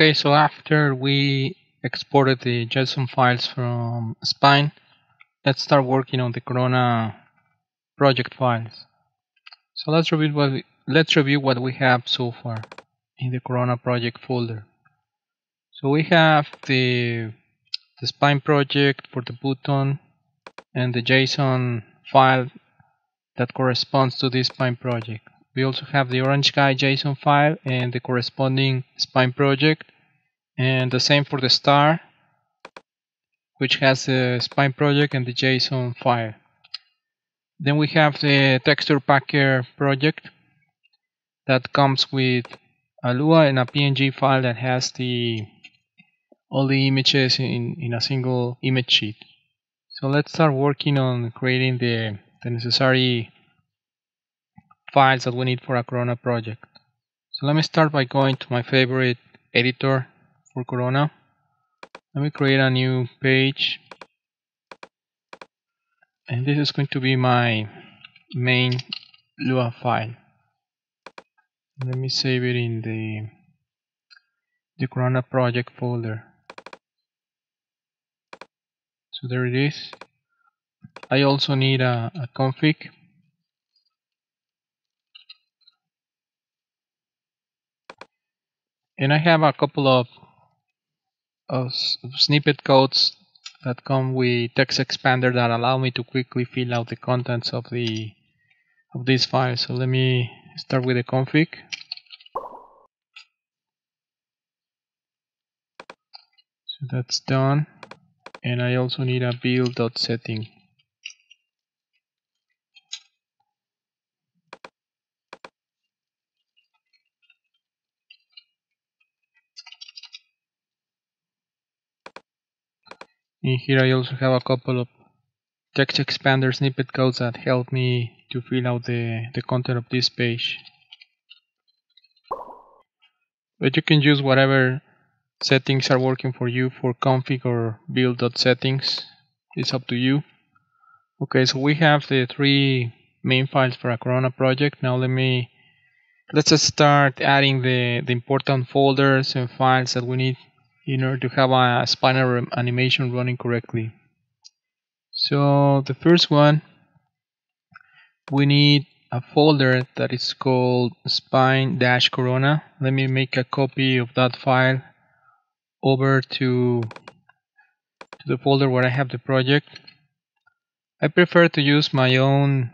Okay, so after we exported the JSON files from Spine, let's start working on the Corona project files. So let's review what we have so far in the Corona project folder. So we have the Spine project for the button and the JSON file that corresponds to this Spine project. We also have the OrangeGuy JSON file and the corresponding Spine project, and the same for the star, which has the Spine project and the JSON file. Then we have the Texture Packer project that comes with a Lua and a PNG file that has all the images in a single image sheet. So let's start working on creating the necessary files that we need for a Corona project. So let me start by going to my favorite editor for Corona. Let me create a new page, and this is going to be my main Lua file. Let me save it in the Corona project folder. So there it is. I also need a config. And I have a couple of snippet codes that come with Text Expander that allow me to quickly fill out the contents of this file. So let me start with the config. So that's done. And I also need a build.setting. In here I also have a couple of Text Expander snippet codes that help me to fill out the content of this page. But you can use whatever settings are working for you for config or build.settings. It's up to you. Okay, so we have the three main files for a Corona project. Now let's just start adding the important folders and files that we need in order to have a spinal animation running correctly. So the first one, we need a folder that is called spine-corona. Let me make a copy of that file over to the folder where I have the project. I prefer to use my own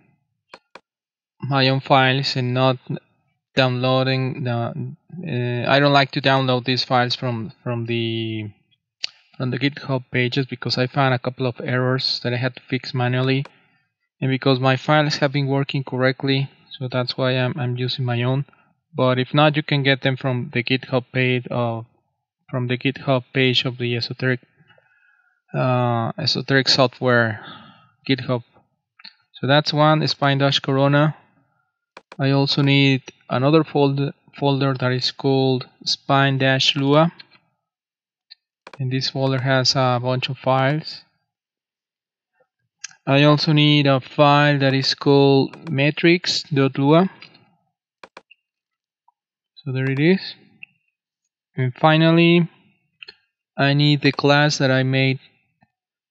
files and not downloading I don't like to download these files from the GitHub pages, because I found a couple of errors that I had to fix manually, and because my files have been working correctly, so that's why I'm using my own. But if not, you can get them from the GitHub page of the Esoteric Software GitHub. So that's one, spine-corona. I also need another folder that is called spine-lua, and this folder has a bunch of files. I also need a file that is called metrics.lua. So there it is. And finally, I need the class that I made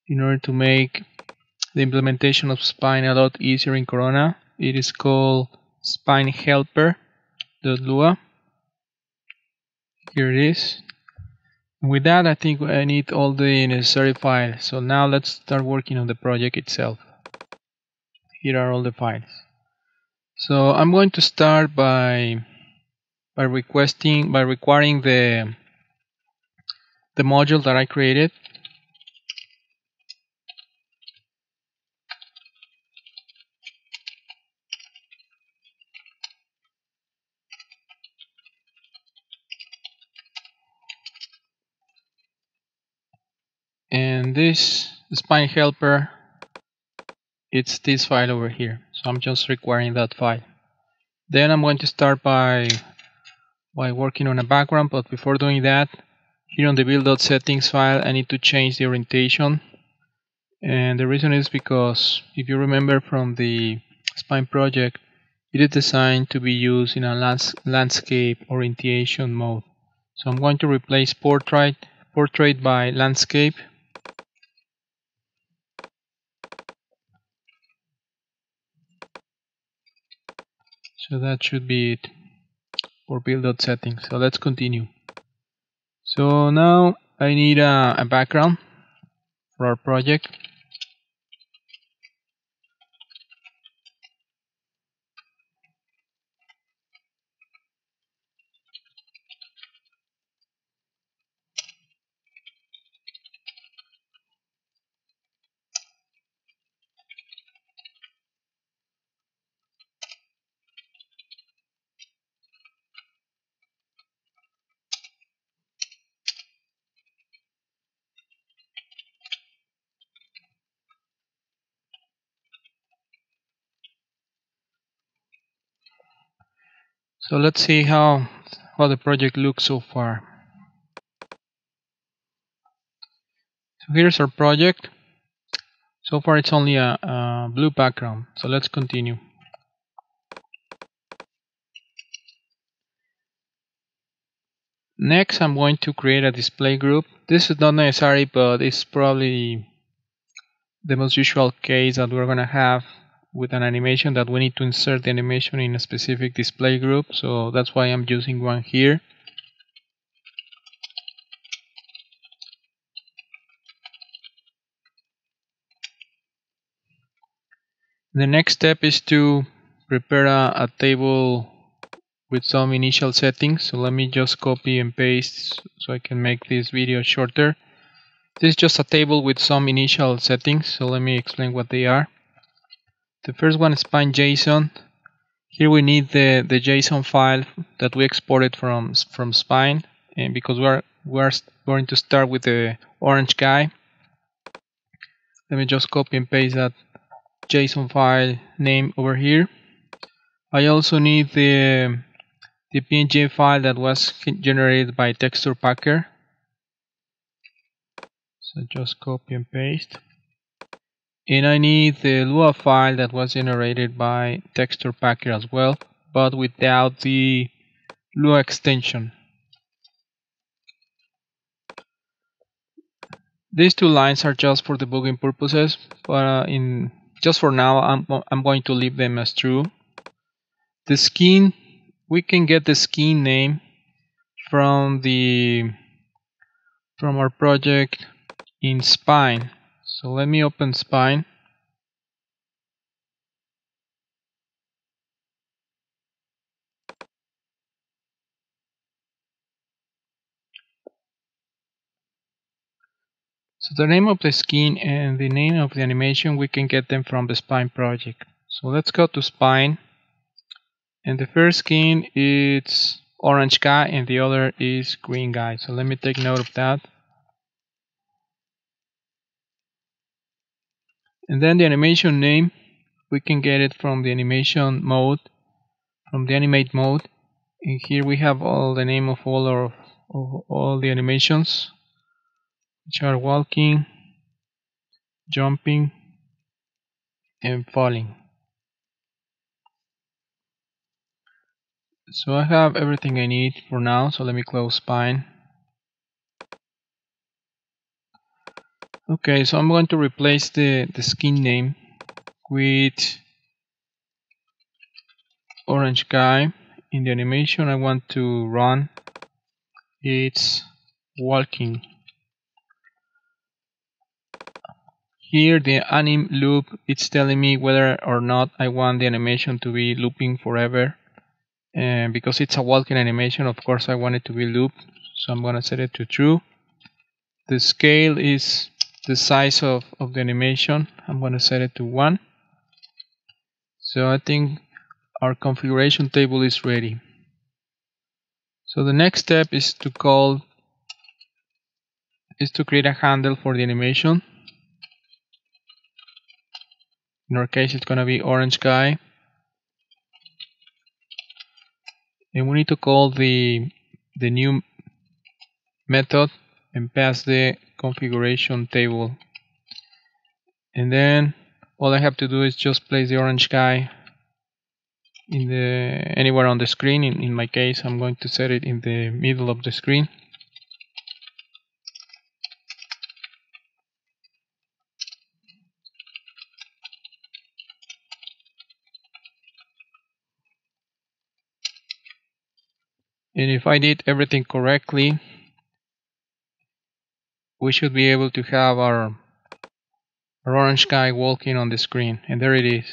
in order to make the implementation of Spine a lot easier in Corona. It is called SpineHelper.lua. Here it is. With that, I think I need all the necessary files. So now let's start working on the project itself. Here are all the files. So I'm going to start by requiring the module that I created. And this Spine Helper, it's this file over here. So I'm just requiring that file. Then I'm going to start by working on a background, but before doing that, here on the build.settings file, I need to change the orientation. And the reason is because, if you remember from the Spine project, it is designed to be used in a landscape orientation mode. So I'm going to replace portrait by landscape. So that should be it for build.settings. So let's continue. So now I need a background for our project. So let's see how the project looks so far. So here's our project. So far it's only a blue background. So let's continue. Next I'm going to create a display group. This is not necessary, but it's probably the most usual case that we're gonna have with an animation, that we need to insert the animation in a specific display group, so that's why I'm using one here. The next step is to prepare a table with some initial settings, so let me just copy and paste so I can make this video shorter. This is just a table with some initial settings, so let me explain what they are. The first one is spine.json. Here we need the JSON file that we exported from Spine, and because we are going to start with the OrangeGuy. Let me just copy and paste that JSON file name over here. I also need the PNG file that was generated by Texture Packer. So just copy and paste. And I need the Lua file that was generated by Texture Packer as well, but without the Lua extension. These two lines are just for debugging purposes, but just for now I'm going to leave them as true. The skin, we can get the skin name from our project in Spine. So let me open Spine. So the name of the skin and the name of the animation, we can get them from the Spine project. So let's go to Spine. And the first skin is Orange Guy and the other is Green Guy. So let me take note of that. And then the animation name, we can get it from the animation mode, from the animate mode. And here we have all the name of all the animations, which are walking, jumping, and falling. So I have everything I need for now, so let me close Spine. Okay, so I'm going to replace the skin name with Orange Guy. In the animation I want to run, it's walking. Here the anim loop, it's telling me whether or not I want the animation to be looping forever. And because it's a walking animation, of course I want it to be looped, so I'm going to set it to true. The scale is the size of the animation. I'm going to set it to 1. So I think our configuration table is ready. So the next step is to create a handle for the animation. In our case it's going to be Orange Guy. And we need to call the new method and pass the configuration table, and then all I have to do is just place the Orange Guy in the anywhere on the screen. In my case, I'm going to set it in the middle of the screen. And if I did everything correctly, we should be able to have our orange guy walking on the screen. And there it is.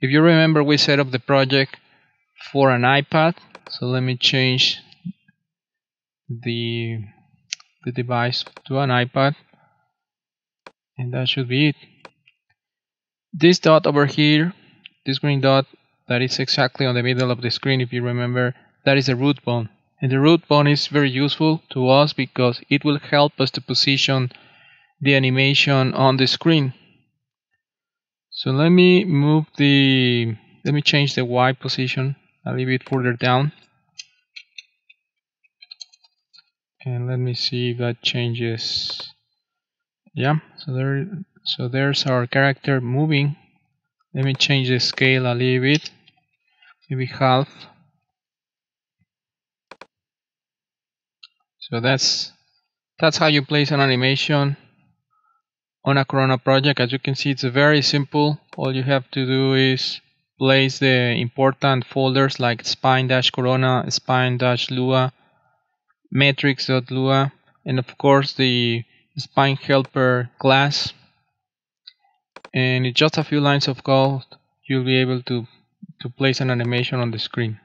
If you remember, we set up the project for an iPad. So let me change the device to an iPad. And that should be it. This dot over here, this green dot that is exactly on the middle of the screen, if you remember, that is a root bone. And the root bone is very useful to us because it will help us to position the animation on the screen. So let me move the, let me change the Y position a little bit further down. And let me see if that changes. Yeah, so there's our character moving. Let me change the scale a little bit, maybe half. So that's how you place an animation on a Corona project. As you can see, it's very simple. All you have to do is place the important folders like spine-corona, spine-lua, metrics.lua, and of course the SpineHelper class. And in just a few lines of code, you'll be able to place an animation on the screen.